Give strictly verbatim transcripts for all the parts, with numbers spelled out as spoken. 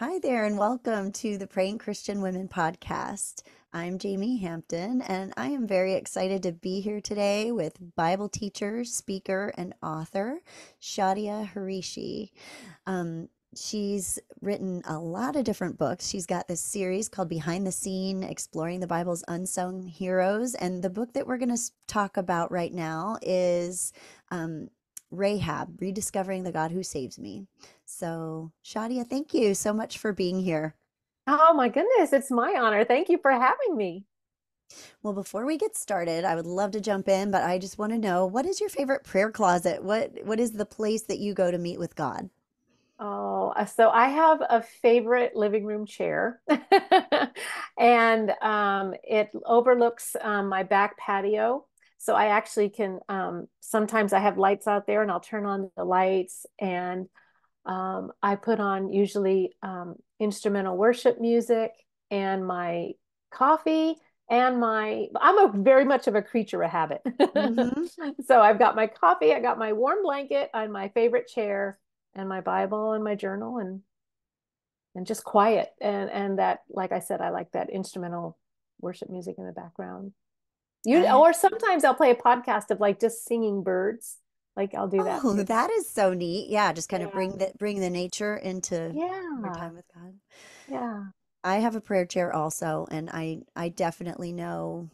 Hi there, and welcome to the Praying Christian Women podcast. I'm Jamie Hampton, and I am very excited to be here today with Bible teacher, speaker, and author Shadia Hrichi. Um, she's written a lot of different books. She's got this series called Behind the Scene, Exploring the Bible's Unsung Heroes, and the book that we're going to talk about right now is um, Rahab, Rediscovering the God Who Saves Me. So Shadia, thank you so much for being here. Oh my goodness, it's my honor. Thank you for having me. Well, before we get started, I would love to jump in, but I just want to know, what is your favorite prayer closet? What What is the place that you go to meet with God? Oh, so I have a favorite living room chair and um, it overlooks um, my back patio. So I actually can, um, sometimes I have lights out there and I'll turn on the lights, and um, I put on usually um, instrumental worship music and my coffee and my, I'm a very much of a creature of habit. Mm-hmm. So I've got my coffee, I got my warm blanket and my favorite chair and my Bible and my journal, and, and just quiet. And, and that, like I said, I like that instrumental worship music in the background. You or sometimes I'll play a podcast of like just singing birds. Like I'll do that. Oh, too. That is so neat. Yeah, just kind yeah. of bring the bring the nature into yeah. your time with God. Yeah. I have a prayer chair also, and I I definitely know,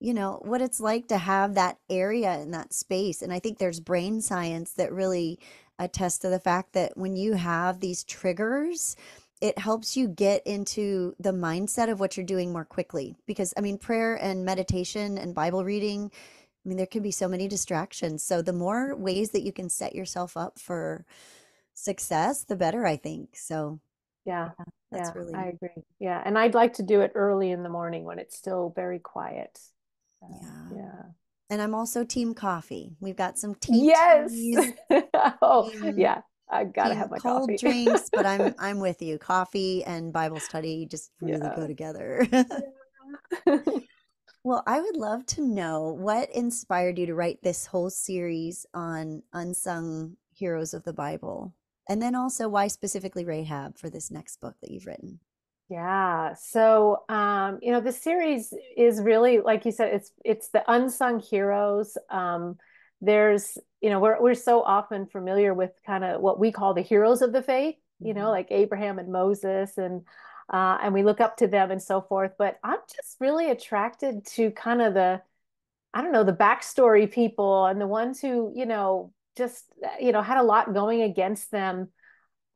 you know, what it's like to have that area and that space. And I think there's brain science that really attests to the fact that when you have these triggers, it helps you get into the mindset of what you're doing more quickly. Because, I mean, prayer and meditation and Bible reading, I mean, there can be so many distractions. So the more ways that you can set yourself up for success, the better, I think. So, yeah, yeah that's yeah, really, I agree. Yeah. And I'd like to do it early in the morning when it's still very quiet. So, yeah. Yeah. And I'm also team coffee. We've got some team. Yes. oh, team. yeah. I gotta have my cold coffee. drinks, but I'm I'm with you. Coffee and Bible study just really yeah. go together. yeah. Well, I would love to know what inspired you to write this whole series on unsung heroes of the Bible, and then also why specifically Rahab for this next book that you've written. Yeah, so um, you know, the series is really, like you said, it's it's the unsung heroes. Um, there's you know, we're, we're so often familiar with kind of what we call the heroes of the faith, you know, like Abraham and Moses, and, uh, and we look up to them and so forth, but I'm just really attracted to kind of the, I don't know, the backstory people and the ones who, you know, just, you know, had a lot going against them.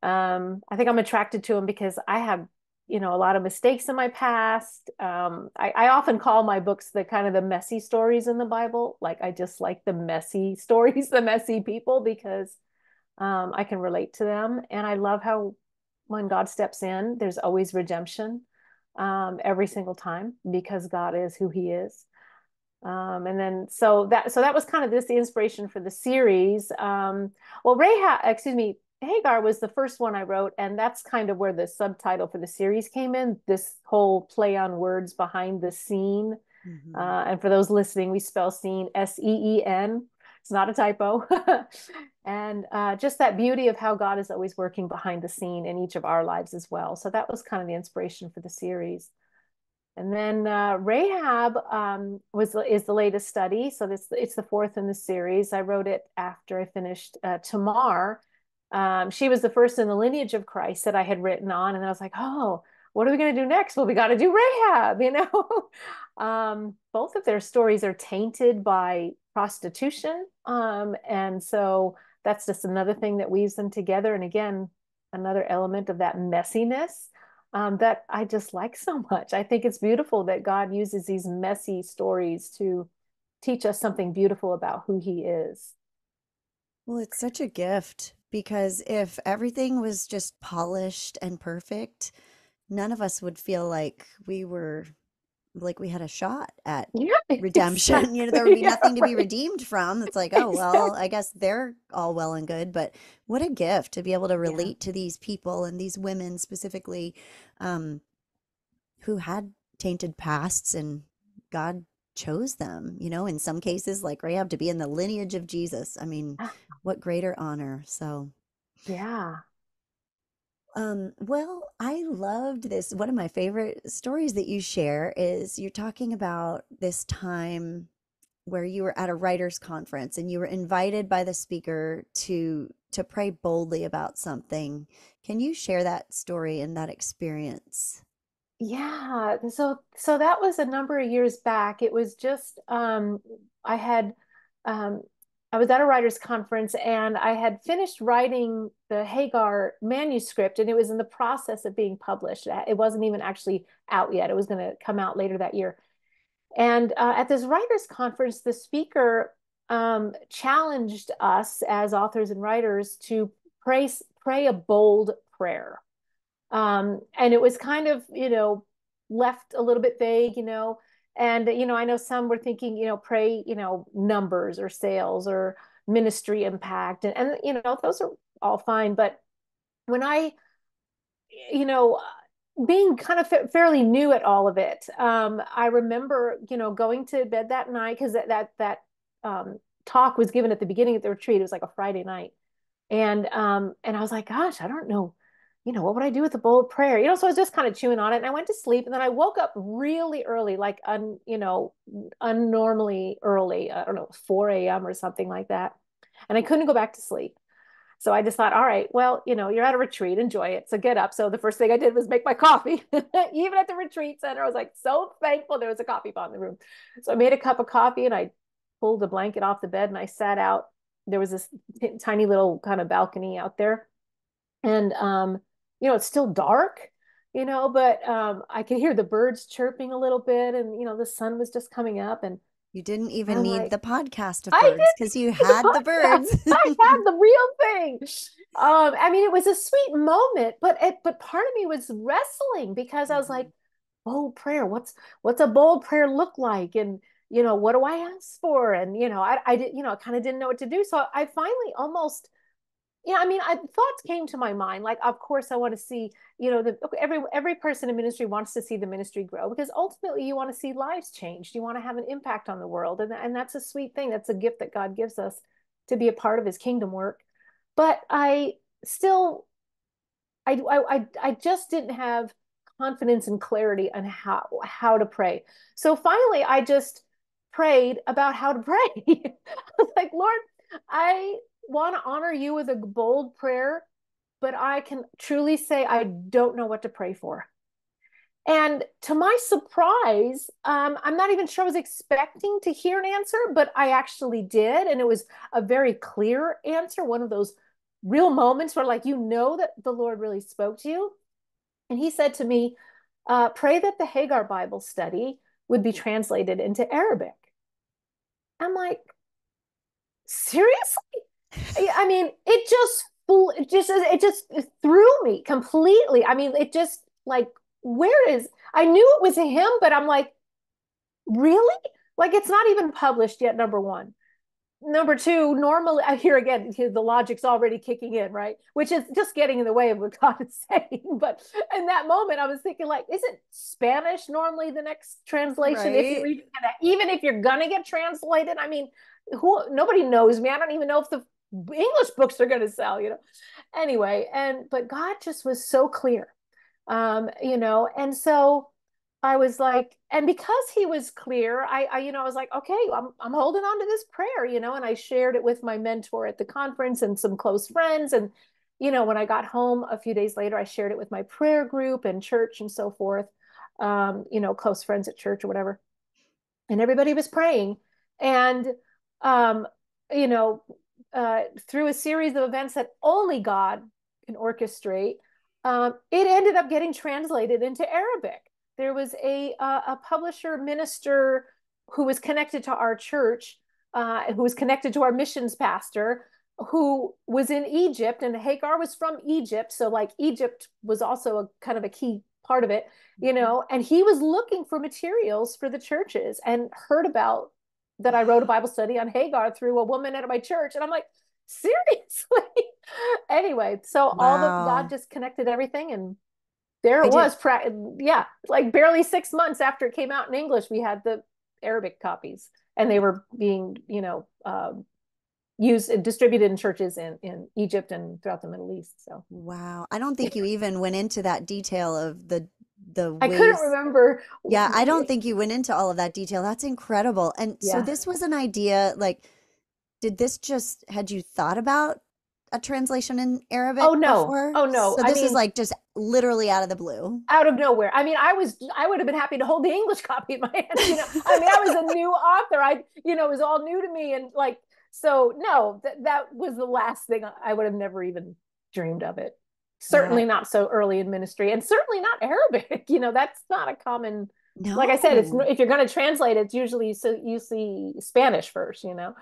Um, I think I'm attracted to them because I have, you know, a lot of mistakes in my past. Um, I, I often call my books the kind of the messy stories in the Bible. Like I just like the messy stories, the messy people, because um, I can relate to them. And I love how when God steps in, there's always redemption um, every single time, because God is who he is. Um, and then, so that, so that was kind of this, the inspiration for the series. Um, well, Rahab, excuse me, Hagar was the first one I wrote, and that's kind of where the subtitle for the series came in, this whole play on words, behind the scene. Mm-hmm. Uh, and for those listening, we spell scene S E E N. It's not a typo. And uh, just that beauty of how God is always working behind the scene in each of our lives as well. So that was kind of the inspiration for the series. And then uh, Rahab um, was is the latest study. So this it's the fourth in the series. I wrote it after I finished uh, Tamar. Um, she was the first in the lineage of Christ that I had written on. And I was like, oh, what are we going to do next? Well, we got to do Rahab, you know. um, both of their stories are tainted by prostitution. Um, and so that's just another thing that weaves them together. And again, another element of that messiness um, that I just like so much. I think it's beautiful that God uses these messy stories to teach us something beautiful about who he is. Well, it's such a gift. Because if everything was just polished and perfect, none of us would feel like we were, like we had a shot at yeah, redemption. Exactly. You know, there would be yeah, nothing to right. be redeemed from. It's like, oh, well, I guess they're all well and good. But what a gift to be able to relate yeah. to these people and these women specifically um, who had tainted pasts, and God chose them, you know, in some cases like Rahab, to be in the lineage of Jesus. I mean, what greater honor. So yeah. Um, well, I loved this. One of my favorite stories that you share is you're talking about this time where you were at a writer's conference and you were invited by the speaker to to pray boldly about something. Can you share that story and that experience? Yeah. So, so that was a number of years back. It was just, um, I had, um, I was at a writer's conference and I had finished writing the Hagar manuscript and it was in the process of being published. It wasn't even actually out yet. It was going to come out later that year. And uh, at this writer's conference, the speaker um, challenged us as authors and writers to pray, pray a bold prayer. Um, and it was kind of, you know, left a little bit vague, you know, And, you know, I know some were thinking, you know, pray, you know, numbers or sales or ministry impact. And, and, you know, those are all fine. But when I, you know, being kind of fa- fairly new at all of it, um, I remember, you know, going to bed that night because that that, that um, talk was given at the beginning of the retreat. It was like a Friday night. And um, and I was like, gosh, I don't know. You know, what would I do with a bold prayer? You know, so I was just kind of chewing on it and I went to sleep and then I woke up really early, like, un, you know, unnormally early, I don't know, four a.m. or something like that. And I couldn't go back to sleep. So I just thought, all right, well, you know, you're at a retreat, enjoy it. So get up. So the first thing I did was make my coffee. Even at the retreat center, I was like so thankful there was a coffee pot in the room. So I made a cup of coffee and I pulled the blanket off the bed and I sat out. There was this t- tiny little kind of balcony out there. And, um, you know, it's still dark, you know, but um, I could hear the birds chirping a little bit and, you know, the sun was just coming up and. You didn't even I'm need like, the podcast of birds because you had the, the birds. I had the real thing. Um, I mean, it was a sweet moment, but it, but part of me was wrestling because I was like, bold prayer, what's, what's a bold prayer look like? And, you know, what do I ask for? And, you know, I, I did, you know, I kind of didn't know what to do. So I finally almost Yeah, I mean, I, thoughts came to my mind. Like, of course, I want to see, you know, the, every every person in ministry wants to see the ministry grow because ultimately you want to see lives changed. You want to have an impact on the world. And, and that's a sweet thing. That's a gift that God gives us to be a part of his kingdom work. But I still, I I I just didn't have confidence and clarity on how, how to pray. So finally, I just prayed about how to pray. I was like, Lord, I... want to honor you with a bold prayer, but I can truly say I don't know what to pray for. And to my surprise, um, I'm not even sure I was expecting to hear an answer, but I actually did. And it was a very clear answer. One of those real moments where like, you know, that the Lord really spoke to you. And he said to me, uh, pray that the Hagar Bible study would be translated into Arabic. I'm like, seriously? I mean, it just, it just, it just threw me completely. I mean, it just like, where is, I knew it was him, but I'm like, really? Like, it's not even published yet. Number one, number two, normally here again, the logic's already kicking in, right? Which is just getting in the way of what God is saying. But in that moment, I was thinking like, isn't Spanish normally the next translation? Right. If you're even, gonna, even if you're going to get translated, I mean, who, nobody knows me. I don't even know if the English books are going to sell, you know, anyway. And, but God just was so clear, um, you know, and so I was like, and because he was clear, I, I, you know, I was like, okay, I'm, I'm holding on to this prayer, you know, and I shared it with my mentor at the conference and some close friends. And, you know, when I got home a few days later, I shared it with my prayer group and church and so forth, um, you know, close friends at church or whatever. And everybody was praying. And, um, you know, Uh, through a series of events that only God can orchestrate, um, it ended up getting translated into Arabic. There was a uh, a publisher minister who was connected to our church, uh, who was connected to our missions pastor, who was in Egypt, and Hagar was from Egypt. So like Egypt was also a kind of a key part of it, you know, and he was looking for materials for the churches and heard about that I wrote a Bible study on Hagar through a woman at my church. And I'm like, seriously? Anyway, so wow. all of God just connected everything. And there it I was. Pra- yeah. Like barely six months after it came out in English, we had the Arabic copies and they were being, you know, um, used, distributed in churches in, in Egypt and throughout the Middle East. So wow, I don't think you even went into that detail of the the. Ways. I couldn't remember. Yeah, I don't think you went into all of that detail. That's incredible. And yeah. So this was an idea. Like, did this just had you thought about a translation in Arabic? Oh no, before? oh no. So this I mean, is like just literally out of the blue, out of nowhere. I mean, I was I would have been happy to hold the English copy in my hand. You know, I mean, I was a new author. I you know, it was all new to me and like. So no, that that was the last thing. I would have never even dreamed of it. Certainly yeah. not so early in ministry, and certainly not Arabic. You know, that's not a common. No. Like I said, it's if you're going to translate, it's usually so you see Spanish first. You know,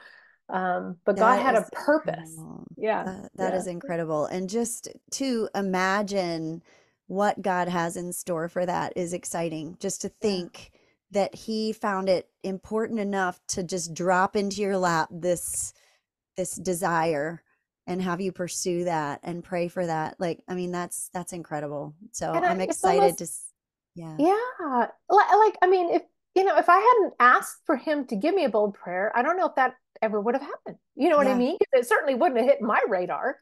um, but that God had a purpose. Incredible. Yeah, that, that yeah. is incredible, and just to imagine what God has in store for that is exciting. Just to think. Yeah. That he found it important enough to just drop into your lap this this desire and have you pursue that and pray for that. Like, I mean, that's that's incredible. So and I'm I, excited almost, to, yeah. Yeah, like, I mean, if, you know, if I hadn't asked for him to give me a bold prayer, I don't know if that ever would have happened. You know what yeah. I mean? It certainly wouldn't have hit my radar.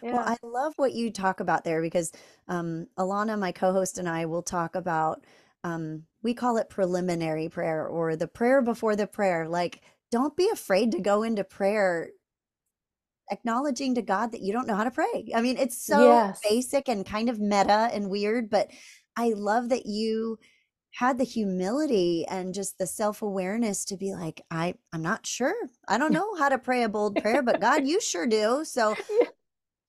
Yeah. Well, I love what you talk about there because um, Alana, my co-host, and I will talk about Um, we call it preliminary prayer or the prayer before the prayer. Like, don't be afraid to go into prayer acknowledging to God that you don't know how to pray. I mean, it's so yes. basic and kind of meta and weird, but I love that you had the humility and just the self-awareness to be like, I, I'm not sure. I don't know how to pray a bold prayer, but God, you sure do. So yeah.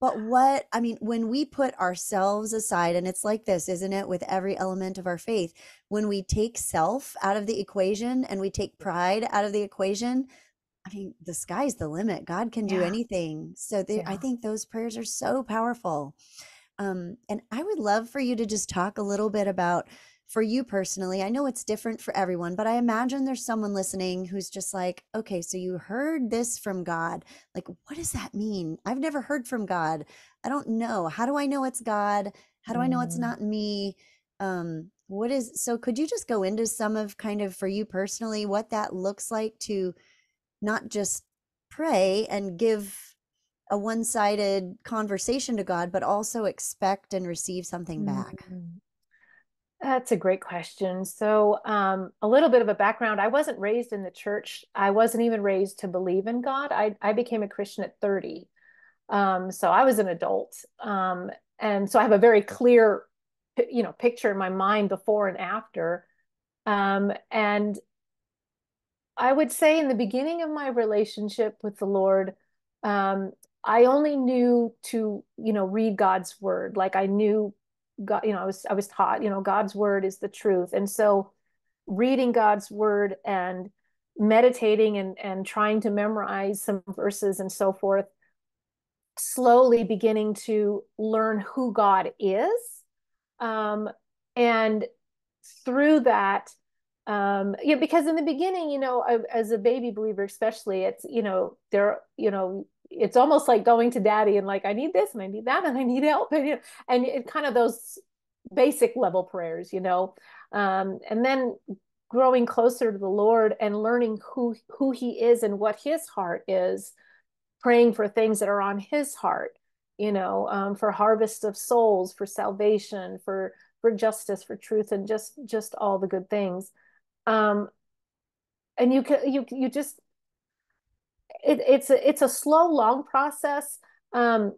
But what, I mean, when we put ourselves aside, and it's like this, isn't it, with every element of our faith, when we take self out of the equation and we take pride out of the equation, I mean, the sky's the limit. God can do yeah. anything. So they, yeah. I think those prayers are so powerful. Um, and I would love for you to just talk a little bit about, for you personally, I know it's different for everyone, but I imagine there's someone listening who's just like, okay, so you heard this from God. Like, what does that mean? I've never heard from God. I don't know. How do I know it's God? How do I know it's not me? Um, what is, so could you just go into some of kind of, for you personally, what that looks like to not just pray and give a one-sided conversation to God, but also expect and receive something back? Mm-hmm. That's a great question. So um, a little bit of a background. I wasn't raised in the church. I wasn't even raised to believe in God. I, I became a Christian at thirty. Um, so I was an adult. Um, and so I have a very clear, you know, picture in my mind before and after. Um, and I would say in the beginning of my relationship with the Lord, um, I only knew to, you know, read God's word. Like I knew God, you know, I was, I was taught, you know, God's word is the truth. And so reading God's word and meditating and, and trying to memorize some verses and so forth, slowly beginning to learn who God is. Um, and through that, um, yeah, because in the beginning, you know, I, as a baby believer, especially it's, you know, there, you know, it's almost like going to daddy and like, I need this and I need that and I need help. And, you know, and it kind of those basic level prayers, you know, um, and then growing closer to the Lord and learning who, who he is and what his heart is, praying for things that are on his heart, you know, um, for harvest of souls, for salvation, for, for justice, for truth, and just, just all the good things. Um, and you can, you, you just, It, it's a, it's a slow, long process. Um,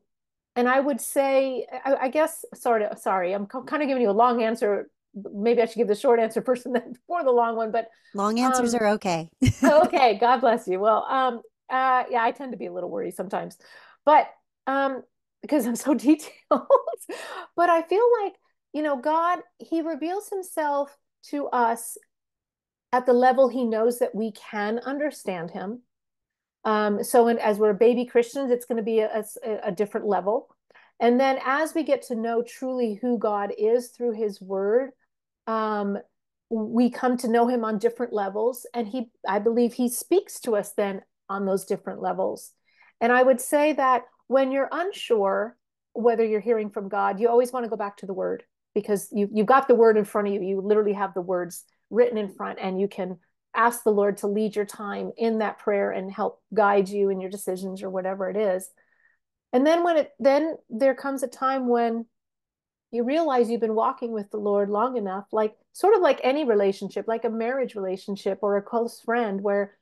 and I would say, I, I guess, sort of, sorry, I'm kind of giving you a long answer. Maybe I should give the short answer first and then before the long one, but long answers um, are okay. Okay. God bless you. Well, um, uh, yeah, I tend to be a little wordy sometimes, but, um, because I'm so detailed, but I feel like, you know, God, he reveals himself to us at the level he knows that we can understand him. Um, so in, as we're baby Christians, it's going to be a, a, a different level. And then as we get to know truly who God is through his word, um, we come to know him on different levels. And he, I believe he speaks to us then on those different levels. And I would say that when you're unsure whether you're hearing from God, you always want to go back to the word because you, you've got the word in front of you. You literally have the words written in front and you can ask the Lord to lead your time in that prayer and help guide you in your decisions or whatever it is. And then when it, then there comes a time when you realize you've been walking with the Lord long enough, like sort of like any relationship, like a marriage relationship or a close friend, where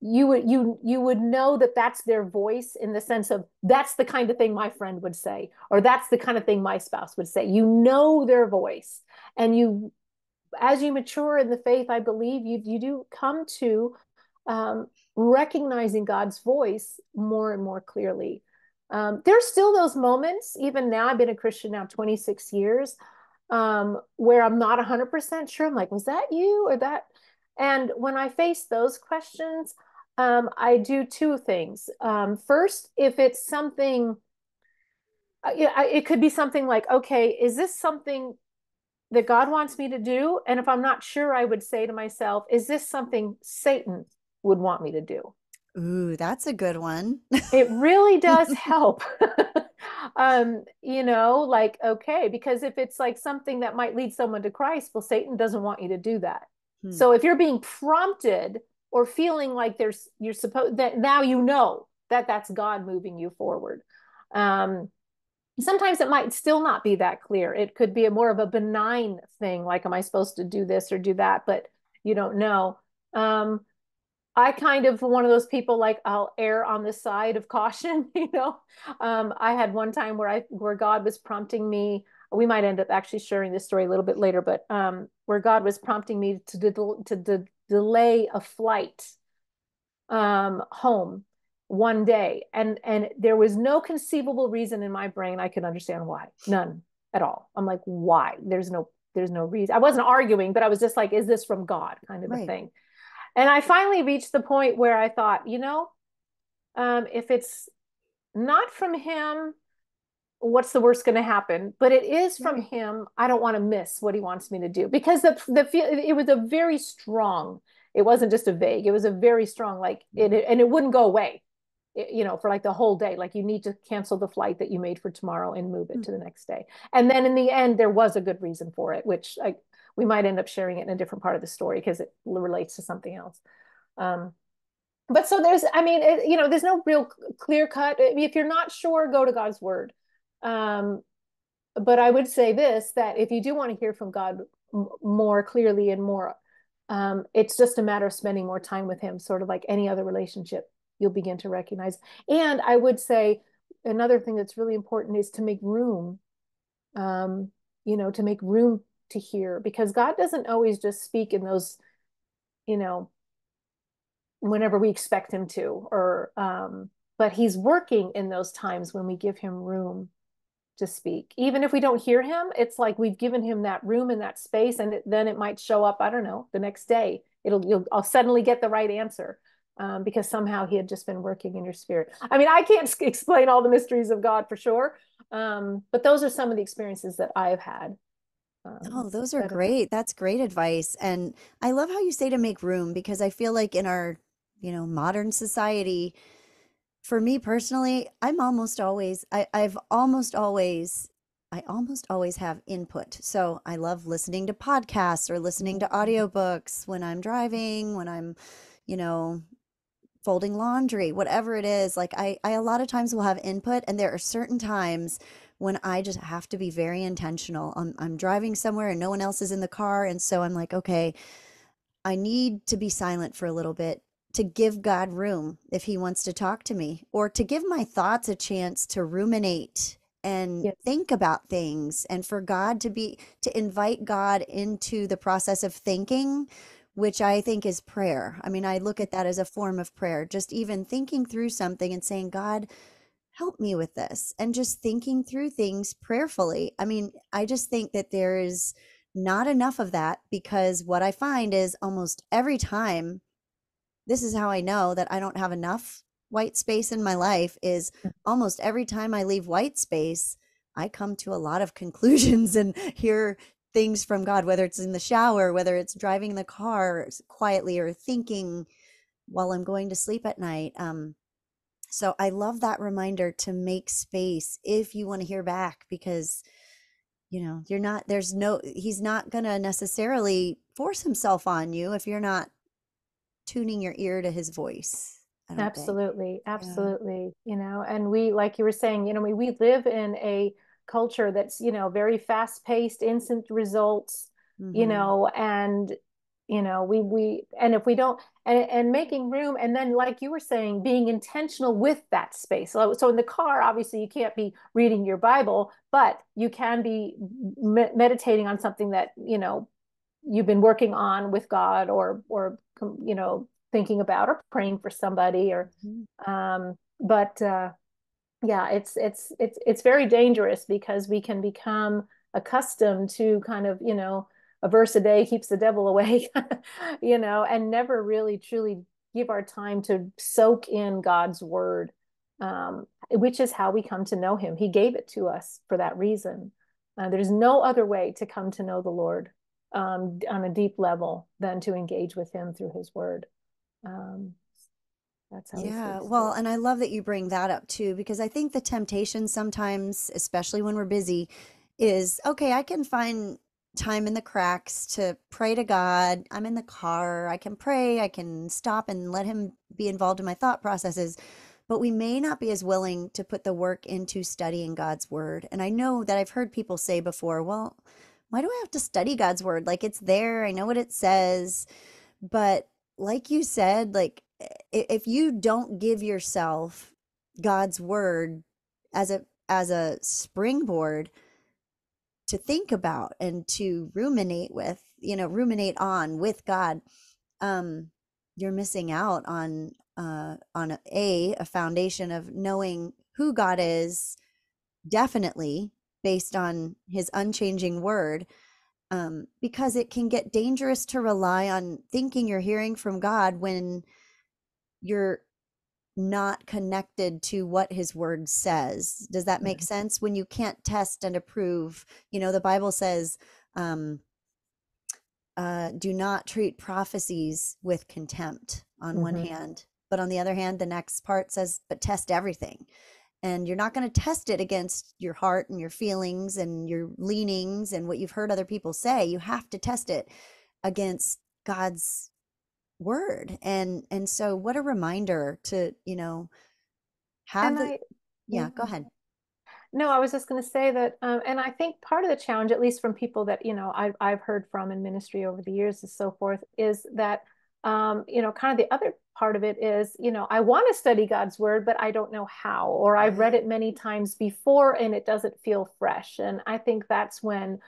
you would, you, you would know that that's their voice, in the sense of, that's the kind of thing my friend would say, or that's the kind of thing my spouse would say. You know their voice. And you, as you mature in the faith, I believe you, you do come to um, recognizing God's voice more and more clearly. Um, there's still those moments, even now, I've been a Christian now twenty-six years, um, where I'm not one hundred percent sure. I'm like, was that you or that? And when I face those questions, um, I do two things. Um, first, if it's something, it could be something like, okay, is this something that God wants me to do? And if I'm not sure, I would say to myself, is this something Satan would want me to do? Ooh, that's a good one. It really does help. um, you know, like, okay, because if it's like something that might lead someone to Christ, well, Satan doesn't want you to do that. Hmm. So if you're being prompted or feeling like there's, you're supposed that now, you know, that that's God moving you forward. Um, sometimes it might still not be that clear. It could be a more of a benign thing. Like, am I supposed to do this or do that? But you don't know. Um, I kind of one of those people, like, I'll err on the side of caution, you know. Um, I had one time where I where God was prompting me. We might end up actually sharing this story a little bit later, but um, where God was prompting me to de to de delay a flight um, home one day, and and there was no conceivable reason in my brain I could understand why, none at all. I'm like, why? There's no there's no reason. I wasn't arguing, but I was just like, is this from God? Kind of right. a thing. And I finally reached the point where I thought, you know, um, if it's not from him, what's the worst going to happen? But it is from him. I don't want to miss what he wants me to do, because the the it was a very strong. It wasn't just a vague. It was a very strong, like it, and it wouldn't go away, it, you know, for like the whole day. Like, you need to cancel the flight that you made for tomorrow and move it mm-hmm. to the next day. And then in the end, there was a good reason for it, which I. We might end up sharing it in a different part of the story because it relates to something else. Um, but so there's, I mean, it, you know, there's no real clear cut. I mean, if you're not sure, go to God's word. Um, but I would say this, that if you do want to hear from God m more clearly and more, um, it's just a matter of spending more time with him, sort of like any other relationship you'll begin to recognize. And I would say another thing that's really important is to make room, um, you know, to make room to hear, because God doesn't always just speak in those, you know, whenever we expect him to, or, um, but he's working in those times when we give him room to speak. Even if we don't hear him, it's like we've given him that room and that space, and it, then it might show up, I don't know, the next day. It'll, you'll, I'll suddenly get the right answer um, because somehow he had just been working in your spirit. I mean, I can't explain all the mysteries of God for sure, um, but those are some of the experiences that I've had. Um, oh, those are great. That's great advice. And I love how you say to make room, because I feel like in our, you know, modern society, for me personally, I'm almost always, I, I've almost always, I almost always have input. So I love listening to podcasts or listening to audiobooks when I'm driving, when I'm, you know, folding laundry, whatever it is. Like I, I a lot of times will have input, and there are certain times when I just have to be very intentional. I'm, I'm driving somewhere and no one else is in the car. And so I'm like, okay, I need to be silent for a little bit to give God room if he wants to talk to me, or to give my thoughts a chance to ruminate and yes. think about things, and for God to be, to invite God into the process of thinking, which I think is prayer. I mean, I look at that as a form of prayer, just even thinking through something and saying, God, help me with this, and just thinking through things prayerfully. I mean, I just think that there is not enough of that, because what I find is almost every time, this is how I know that I don't have enough white space in my life, is almost every time I leave white space, I come to a lot of conclusions and hear things from God, whether it's in the shower, whether it's driving the car quietly, or thinking while I'm going to sleep at night. Um, So I love that reminder to make space if you want to hear back, because, you know, you're not, there's no, he's not going to necessarily force himself on you if you're not tuning your ear to his voice. Absolutely. Think. Absolutely. Yeah. You know, and we, like you were saying, you know, we, we live in a culture that's, you know, very fast paced, instant results, mm-hmm. you know, and, you know, we, we, and if we don't, and, and making room, and then like you were saying, being intentional with that space. So, so in the car, obviously you can't be reading your Bible, but you can be me- meditating on something that, you know, you've been working on with God, or, or, you know, thinking about, or praying for somebody, or, mm-hmm. um, but, uh, yeah, it's, it's, it's, it's very dangerous, because we can become accustomed to kind of, you know, a verse a day keeps the devil away, you know, and never really truly give our time to soak in God's word, um, which is how we come to know him. He gave it to us for that reason. Uh, there's no other way to come to know the Lord um, on a deep level than to engage with him through his word. Um, that's how yeah. Well, and I love that you bring that up too, because I think the temptation sometimes, especially when we're busy, is, okay, I can find time in the cracks to pray to God. I'm in the car. I can pray. I can stop and let him be involved in my thought processes, but we may not be as willing to put the work into studying God's word. And I know that I've heard people say before, well, why do I have to study God's word? Like, it's there. I know what it says. But like you said, like, if you don't give yourself God's word as a, as a springboard to think about and to ruminate with, you know, ruminate on with God, um, you're missing out on, uh, on a, a, a foundation of knowing who God is, definitely based on his unchanging word, um, because it can get dangerous to rely on thinking you're hearing from God when you're not connected to what his word says. Does that make sense? When you can't test and approve, you know, the Bible says, um, uh, do not treat prophecies with contempt on mm-hmm. one hand, but on the other hand, the next part says, but test everything. And you're not going to test it against your heart and your feelings and your leanings and what you've heard other people say. You have to test it against God's word. And and so what a reminder to, you know, have the, I, yeah, go ahead. No, I was just going to say that, um, and I think part of the challenge, at least from people that, you know, I've, I've heard from in ministry over the years and so forth, is that, um, you know, kind of the other part of it is, you know, I want to study God's word, but I don't know how, or I've read it many times before and it doesn't feel fresh. And I think that's when,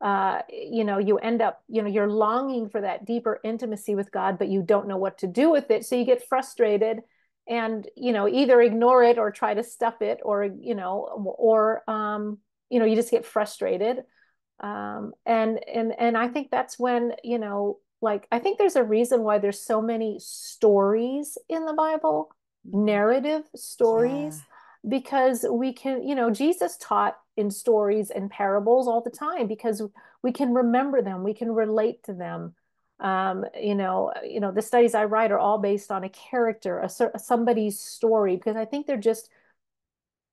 Uh, you know, you end up, you know, you're longing for that deeper intimacy with God, but you don't know what to do with it. So you get frustrated and, you know, either ignore it or try to stuff it, or, you know, or, um, you know, you just get frustrated. Um, and, and, and I think that's when, you know, like, I think there's a reason why there's so many stories in the Bible, narrative stories, yeah. because we can, you know, Jesus taught in stories and parables all the time, because we can remember them, we can relate to them. Um, you know, you know, the studies I write are all based on a character, a, somebody's story, because I think they're just,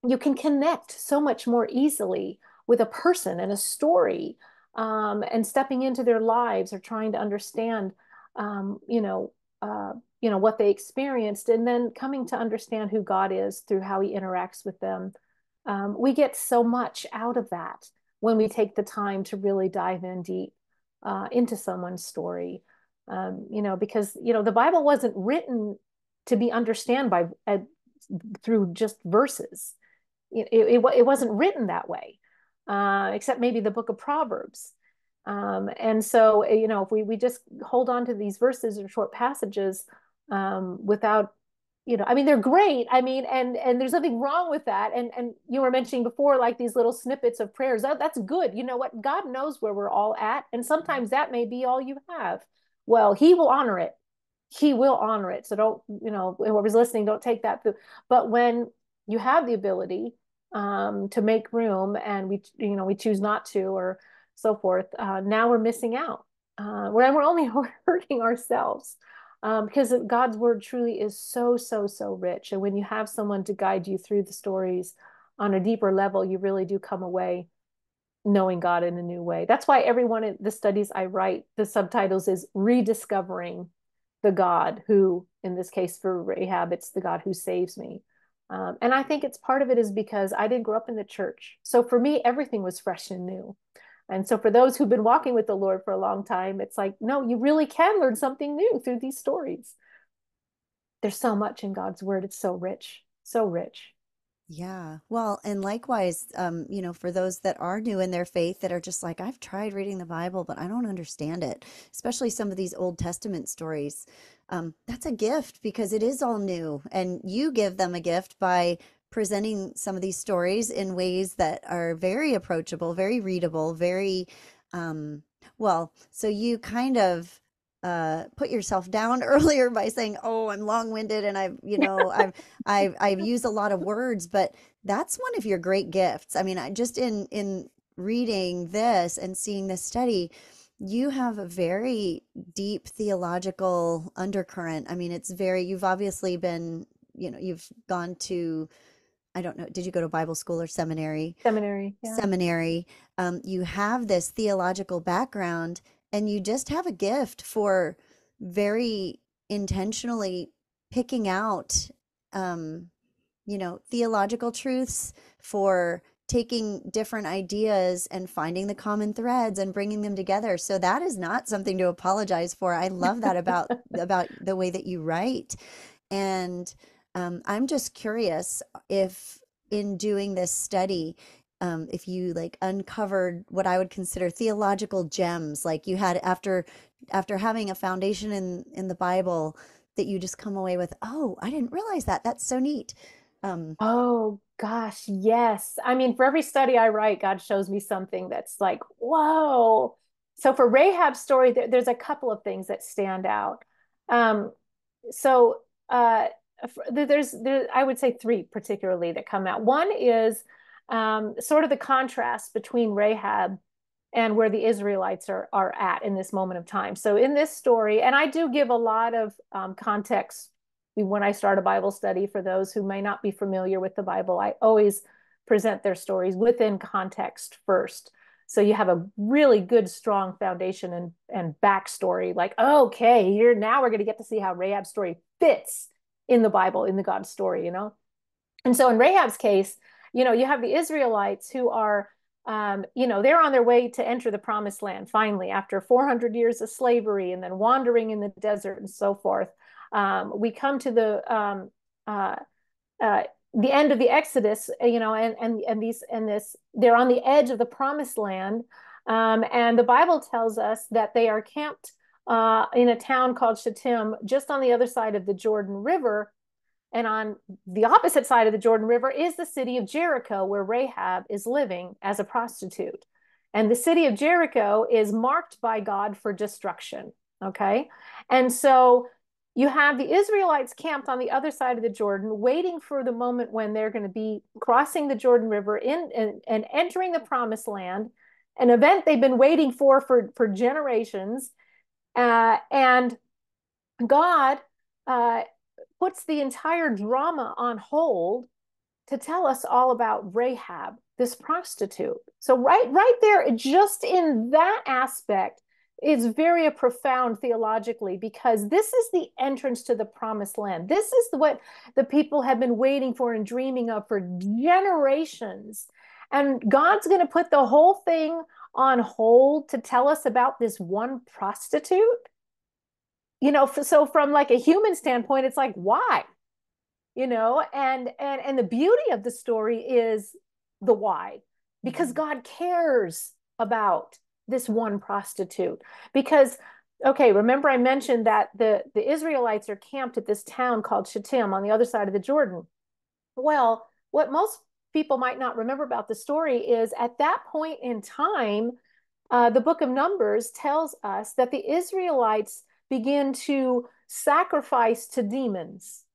you can connect so much more easily with a person and a story, um, and stepping into their lives or trying to understand, um, you know, uh, you know, what they experienced, and then coming to understand who God is through how he interacts with them. Um, we get so much out of that when we take the time to really dive in deep uh, into someone's story, um, you know, because, you know, the Bible wasn't written to be understood by uh, through just verses. It, it, it wasn't written that way, uh, except maybe the book of Proverbs. Um, and so, you know, if we, we just hold on to these verses or short passages um, without, you know, I mean, they're great. I mean, and, and there's nothing wrong with that. And, and you were mentioning before, like these little snippets of prayers, that, that's good. You know what? God knows where we're all at. And sometimes that may be all you have. Well, he will honor it. He will honor it. So don't, you know, whoever's listening, don't take that. But when you have the ability um, to make room, and we, you know, we choose not to, or so forth, uh, now we're missing out. Uh, we're, we're only hurting ourselves. Um, because God's word truly is so, so, so rich. And when you have someone to guide you through the stories on a deeper level, you really do come away knowing God in a new way. That's why every one of the studies I write, the subtitles is rediscovering the God who, in this case for Rahab, it's the God who saves me. Um, and I think it's part of it is because I didn't grow up in the church. So for me, everything was fresh and new. And so for those who've been walking with the Lord for a long time, it's like, no, you really can learn something new through these stories. There's so much in God's word. It's so rich, so rich. Yeah. Well, and likewise, um, you know, for those that are new in their faith that are just like, I've tried reading the Bible, but I don't understand it, especially some of these Old Testament stories. Um, that's a gift because it is all new. And you give them a gift by presenting some of these stories in ways that are very approachable, very readable, very, um, well, so you kind of uh, put yourself down earlier by saying, oh, I'm long winded. And I've, you know, I've, I've, I've used a lot of words, but that's one of your great gifts. I mean, I just in, in reading this and seeing this study, you have a very deep theological undercurrent. I mean, it's very, you've obviously been, you know, you've gone to, I don't know, did you go to Bible school or seminary? Seminary. Yeah. Seminary. Um, you have this theological background and you just have a gift for very intentionally picking out, um, you know, theological truths, for taking different ideas and finding the common threads and bringing them together. So that is not something to apologize for. I love that about, about the way that you write. And um, I'm just curious if in doing this study, um, if you like uncovered what I would consider theological gems, like you had after after having a foundation in, in the Bible that you just come away with, oh, I didn't realize that. That's so neat. Um, oh, gosh, yes. I mean, for every study I write, God shows me something that's like, whoa. So for Rahab's story, there, there's a couple of things that stand out. Um, so Uh, there's, there, I would say three particularly that come out. One is um, sort of the contrast between Rahab and where the Israelites are, are at in this moment of time. So in this story, and I do give a lot of um, context when I start a Bible study for those who may not be familiar with the Bible. I always present their stories within context first. So you have a really good, strong foundation and, and backstory, like, okay, here, now we're going to get to see how Rahab's story fits in the Bible, in the God story, you know? And so in Rahab's case, you know, you have the Israelites who are, um, you know, they're on their way to enter the promised land, finally, after four hundred years of slavery and then wandering in the desert and so forth. Um, we come to the, um, uh, uh, the end of the Exodus, you know, and, and, and these, and this, they're on the edge of the promised land. Um, and the Bible tells us that they are camped uh, in a town called Shittim, just on the other side of the Jordan River. And on the opposite side of the Jordan River is the city of Jericho, where Rahab is living as a prostitute. And the city of Jericho is marked by God for destruction. Okay. And so you have the Israelites camped on the other side of the Jordan, waiting for the moment when they're going to be crossing the Jordan River in, in, and entering the promised land, an event they've been waiting for for, for generations. Uh, and God uh, puts the entire drama on hold to tell us all about Rahab, this prostitute. So right, right there, just in that aspect, is very profound theologically, because this is the entrance to the promised land. This is what the people have been waiting for and dreaming of for generations. And God's going to put the whole thing on hold to tell us about this one prostitute. You know, so from like a human standpoint, it's like, why? You know, and and and the beauty of the story is the why, because God cares about this one prostitute. Because, okay, remember I mentioned that the, the Israelites are camped at this town called Shittim on the other side of the Jordan. Well, what most people might not remember about the story is at that point in time, uh, the book of Numbers tells us that the Israelites begin to sacrifice to demons.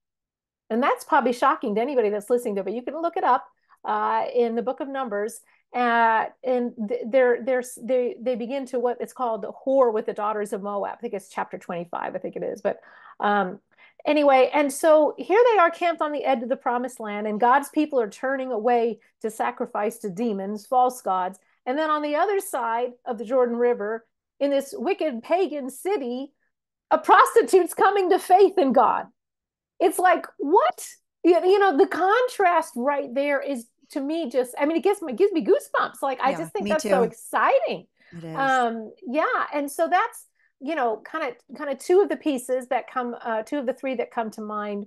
And that's probably shocking to anybody that's listening there, but you can look it up uh, in the book of Numbers. Uh, and they're, they're, they they begin to what it's called the whore with the daughters of Moab. I think it's chapter twenty-five, I think it is. But um, anyway, and so here they are camped on the edge of the promised land, and God's people are turning away to sacrifice to demons, false gods. And then on the other side of the Jordan River, in this wicked pagan city, a prostitute's coming to faith in God. It's like, what? You know, the contrast right there is, to me, just, I mean, it gives me, gives me goosebumps. Like, yeah, I just think that's too. So exciting. It is. Um, yeah. And so that's, you know, kind of, kind of two of the pieces that come, uh, two of the three that come to mind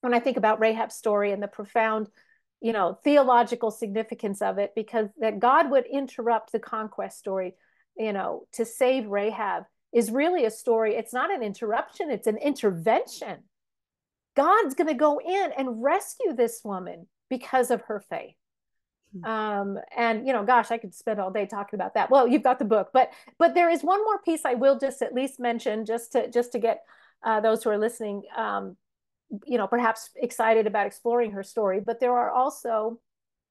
when I think about Rahab's story and the profound, you know, theological significance of it, because that God would interrupt the conquest story, you know, to save Rahab is really a story. It's not an interruption. It's an intervention. God's going to go in and rescue this woman because of her faith. Um, and, you know, gosh, I could spend all day talking about that. Well, you've got the book, but, but there is one more piece I will just at least mention just to, just to get uh, those who are listening, um, you know, perhaps excited about exploring her story. But there are also,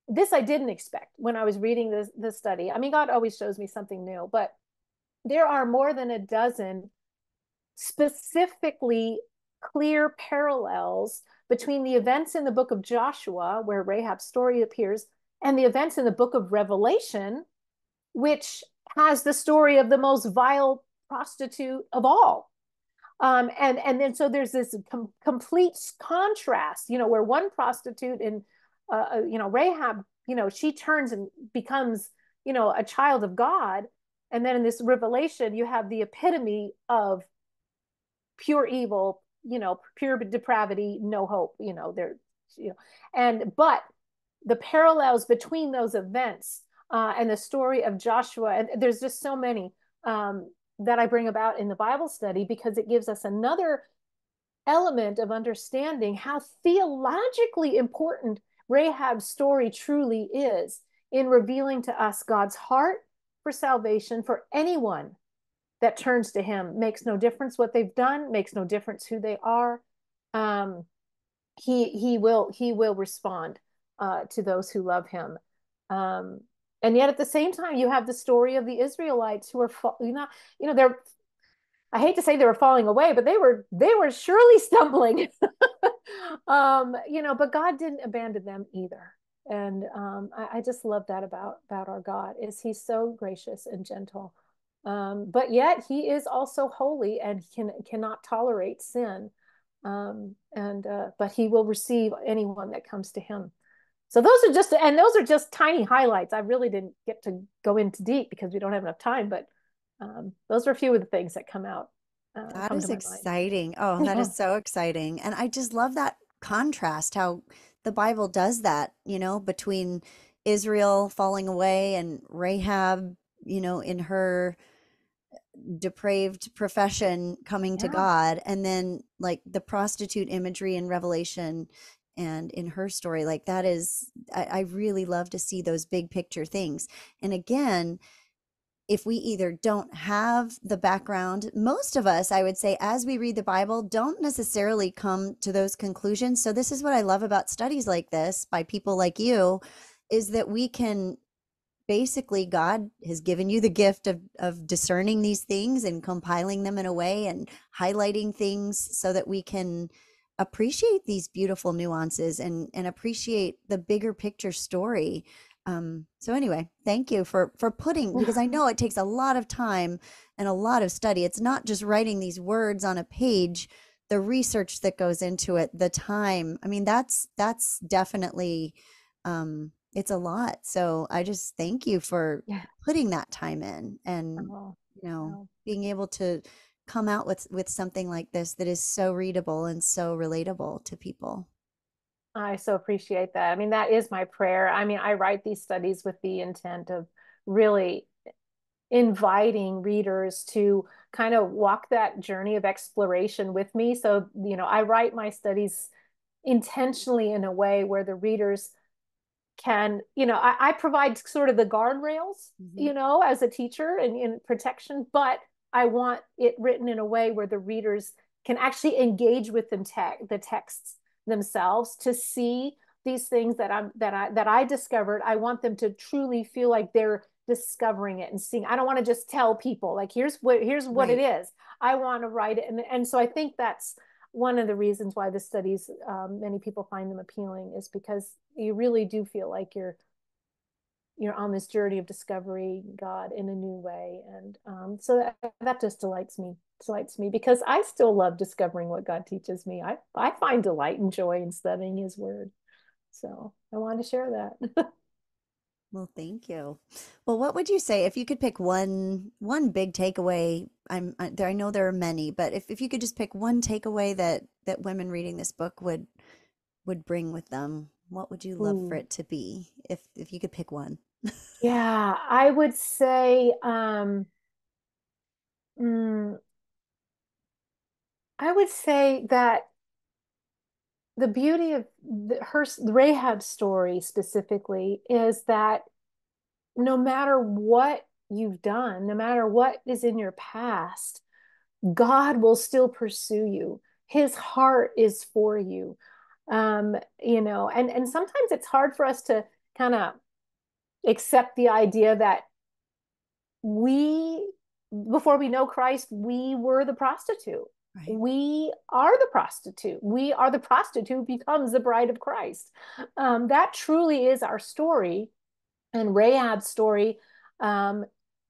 this I didn't expect when I was reading this, this study. I mean, God always shows me something new, but there are more than a dozen specifically clear parallels between the events in the book of Joshua, where Rahab's story appears, and the events in the book of Revelation, which has the story of the most vile prostitute of all. Um, and, and then so there's this com- complete contrast, you know, where one prostitute in, uh, you know, Rahab, you know, she turns and becomes, you know, a child of God. And then in this Revelation, you have the epitome of pure evil, you know, pure depravity, no hope, you know, there, you know, and, but the parallels between those events uh, and the story of Joshua, and there's just so many um, that I bring about in the Bible study, because it gives us another element of understanding how theologically important Rahab's story truly is in revealing to us God's heart for salvation for anyone that turns to him. Makes no difference what they've done, makes no difference who they are. Um, he, he will, he will respond uh, to those who love him. Um, and yet at the same time, you have the story of the Israelites who are, fa- you know, you know, they're, I hate to say they were falling away, but they were, they were surely stumbling, um, you know, but God didn't abandon them either. And um, I, I just love that about, about our God, is he's so gracious and gentle. Um, but yet he is also holy and can, cannot tolerate sin. Um, and, uh, but he will receive anyone that comes to him. So those are just, and those are just tiny highlights. I really didn't get to go into deep because we don't have enough time, but, um, those are a few of the things that come out. Uh, that is exciting. Mind. Oh, that is so exciting. And I just love that contrast, how the Bible does that, you know, between Israel falling away and Rahab, you know, in her depraved profession coming yeah. to God, and then like the prostitute imagery in Revelation and in her story. Like that is, I, I really love to see those big picture things. And again, if we either don't have the background, most of us, I would say, as we read the Bible, don't necessarily come to those conclusions. So this is what I love about studies like this by people like you, is that we can basically, God has given you the gift of, of discerning these things and compiling them in a way and highlighting things so that we can appreciate these beautiful nuances and, and appreciate the bigger picture story. Um, so anyway, thank you for, for putting, because I know it takes a lot of time and a lot of study. It's not just writing these words on a page, the research that goes into it, the time. I mean, that's, that's definitely, um, it's a lot. So I just thank you for yeah. putting that time in and, oh, you know, oh. being able to come out with, with something like this that is so readable and so relatable to people. I so appreciate that. I mean, that is my prayer. I mean, I write these studies with the intent of really inviting readers to kind of walk that journey of exploration with me. So, you know, I write my studies intentionally in a way where the readers can, you know, I, I provide sort of the guardrails, mm-hmm. you know, as a teacher and in protection, but I want it written in a way where the readers can actually engage with them te- the texts themselves to see these things that I'm, that I, that I discovered. I want them to truly feel like they're discovering it and seeing. I don't want to just tell people like, here's what, here's what right. it is. I want to write it. And, and so I think that's one of the reasons why the studies, um, many people find them appealing, is because you really do feel like you're you're on this journey of discovery, God, in a new way. And um, so that, that just delights me, delights me because I still love discovering what God teaches me. I, I find delight and joy in studying his word. So I want to share that. Well, thank you. Well, what would you say if you could pick one, one big takeaway? I'm I, there. I know there are many, but if, if you could just pick one takeaway that, that women reading this book would, would bring with them, what would you love Ooh. for it to be if, if you could pick one? Yeah, I would say, um, mm, I would say that the beauty of the, her Rahab's story specifically is that no matter what you've done, no matter what is in your past, God will still pursue you. His heart is for you. Um, you know, and, and sometimes it's hard for us to kind of accept the idea that we, before we know Christ, we were the prostitute. Right. We are the prostitute. We are the prostitute who becomes the bride of Christ. Um, that truly is our story. And Rahab's story um,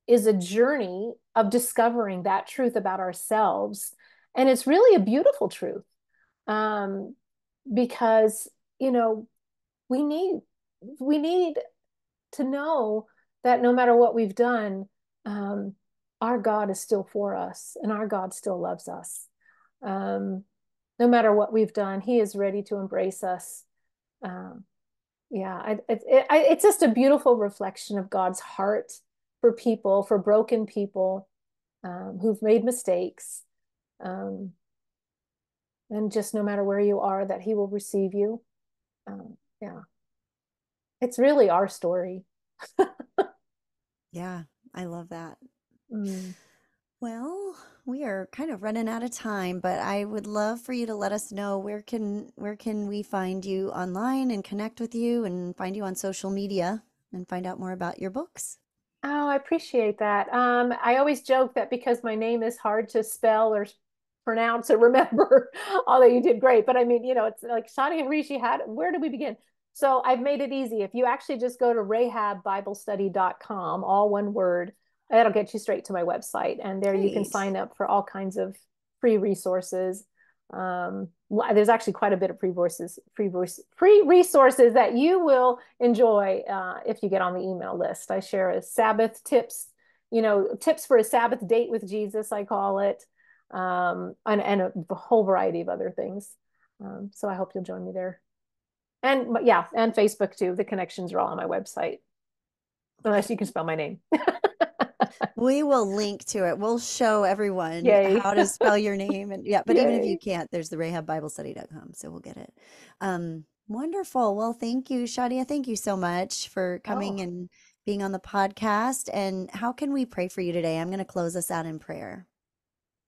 is a journey of discovering that truth about ourselves. And it's really a beautiful truth um, because, you know, we need, we need to know that no matter what we've done, um, our God is still for us and our God still loves us. Um, no matter what we've done, he is ready to embrace us. Um, yeah, I, it, it, I, it's just a beautiful reflection of God's heart for people, for broken people um, who've made mistakes. Um, and just no matter where you are, that he will receive you. Um, yeah, it's really our story. Yeah, I love that. Mm. Well, we are kind of running out of time, but I would love for you to let us know where can where can we find you online and connect with you and find you on social media and find out more about your books. Oh, I appreciate that. Um, I always joke that because my name is hard to spell or pronounce or remember, although you did great. But I mean, you know, it's like Shadia Hrichi had, where did we begin? So I've made it easy. If you actually just go to Rahab Bible Study dot com, all one word, that'll get you straight to my website. And there Great. You can sign up for all kinds of free resources. Um, there's actually quite a bit of free resources, free, free resources that you will enjoy uh, if you get on the email list. I share a Sabbath tips, you know, tips for a Sabbath date with Jesus, I call it, um, and, and a whole variety of other things. Um, so I hope you'll join me there. And yeah, and Facebook too. The connections are all on my website. Unless you can spell my name. We will link to it. We'll show everyone Yay. How to spell your name. And yeah, but Yay. Even if you can't, there's the Rahab Bible Study dot com. So we'll get it. Um, wonderful. Well, thank you, Shadia. Thank you so much for coming oh. and being on the podcast. And how can we pray for you today? I'm going to close us out in prayer.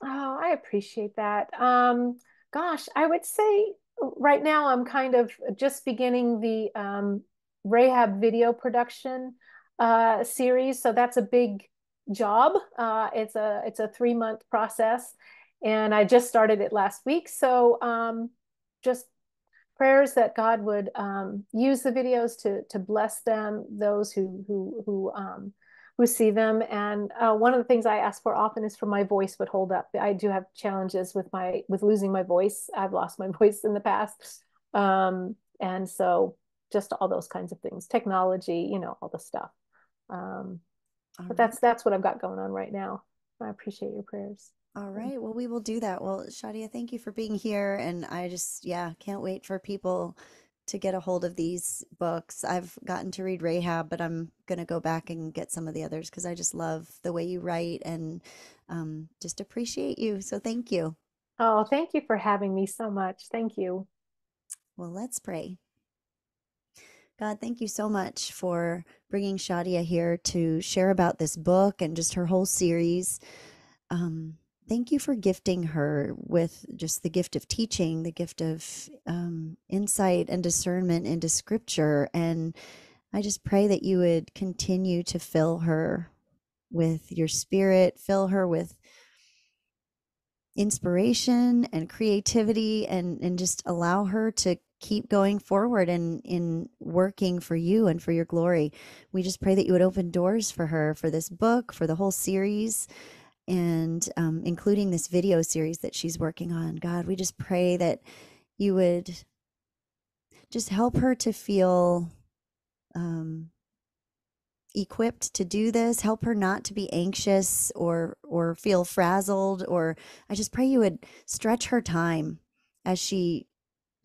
Oh, I appreciate that. Um, gosh, I would say right now I'm kind of just beginning the um, Rahab video production uh, series. So that's a big job. Uh, it's a, it's a three month process and I just started it last week. So um, just prayers that God would um, use the videos to, to bless them, those who, who, who, um, who see them. And uh, one of the things I ask for often is for my voice would hold up. I do have challenges with my, with losing my voice. I've lost my voice in the past. Um, and so just all those kinds of things, technology, you know, all the stuff. Um, All but right. that's that's what I've got going on right now. I appreciate your prayers. All right. Well, we will do that. Well, Shadia, thank you for being here. And I just, yeah, can't wait for people to get a hold of these books. I've gotten to read Rahab, but I'm going to go back and get some of the others because I just love the way you write and um, just appreciate you. So thank you. Oh, thank you for having me so much. Thank you. Well, let's pray. God, thank you so much for bringing Shadia here to share about this book and just her whole series. Um, thank you for gifting her with just the gift of teaching, the gift of um, insight and discernment into scripture. And I just pray that you would continue to fill her with your spirit, fill her with inspiration and creativity, and, and just allow her to keep going forward and in working for you and for your glory. We just pray that you would open doors for her, for this book, for the whole series, and um, including this video series that she's working on. God, we just pray that you would just help her to feel um, equipped to do this. Help her not to be anxious or or feel frazzled. Or I just pray you would stretch her time as she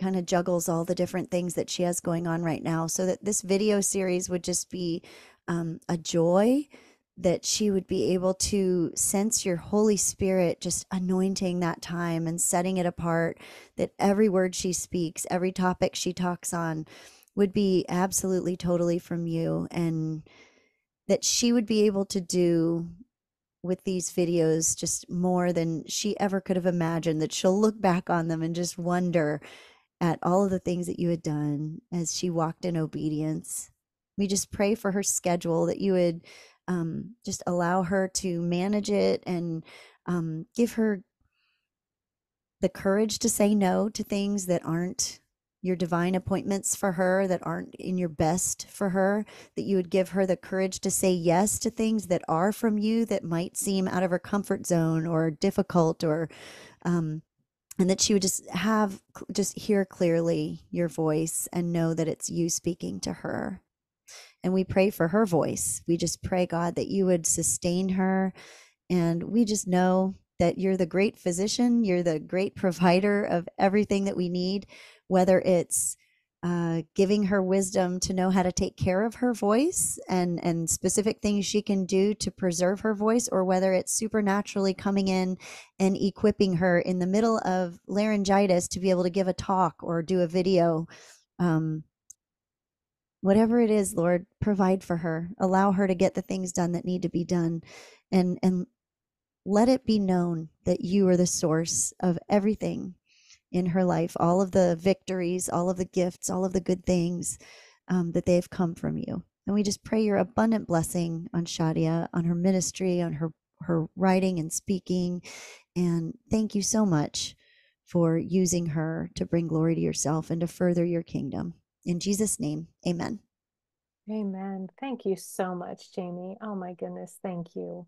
kind of juggles all the different things that she has going on right now, so that this video series would just be um, a joy, that she would be able to sense your Holy Spirit just anointing that time and setting it apart, that every word she speaks, every topic she talks on would be absolutely totally from you, and that she would be able to do with these videos just more than she ever could have imagined, that she'll look back on them and just wonder at all of the things that you had done as she walked in obedience. We just pray for her schedule, that you would um, just allow her to manage it, and um, give her the courage to say no to things that aren't your divine appointments for her, that aren't in your best for her, that you would give her the courage to say yes to things that are from you, that might seem out of her comfort zone or difficult, or um, and that she would just have, just hear clearly your voice and know that it's you speaking to her. And we pray for her voice. We just pray, God, that you would sustain her. And we just know that you're the great physician. You're the great provider of everything that we need, whether it's uh, giving her wisdom to know how to take care of her voice and, and specific things she can do to preserve her voice, or whether it's supernaturally coming in and equipping her in the middle of laryngitis to be able to give a talk or do a video. Um, whatever it is, Lord, provide for her. Allow her to get the things done that need to be done, and, and let it be known that you are the source of everything in her life, all of the victories, all of the gifts, all of the good things um, that they've come from you. And we just pray your abundant blessing on Shadia, on her ministry, on her, her writing and speaking. And thank you so much for using her to bring glory to yourself and to further your kingdom. In Jesus' name, amen. Amen. Thank you so much, Jamie. Oh my goodness, thank you.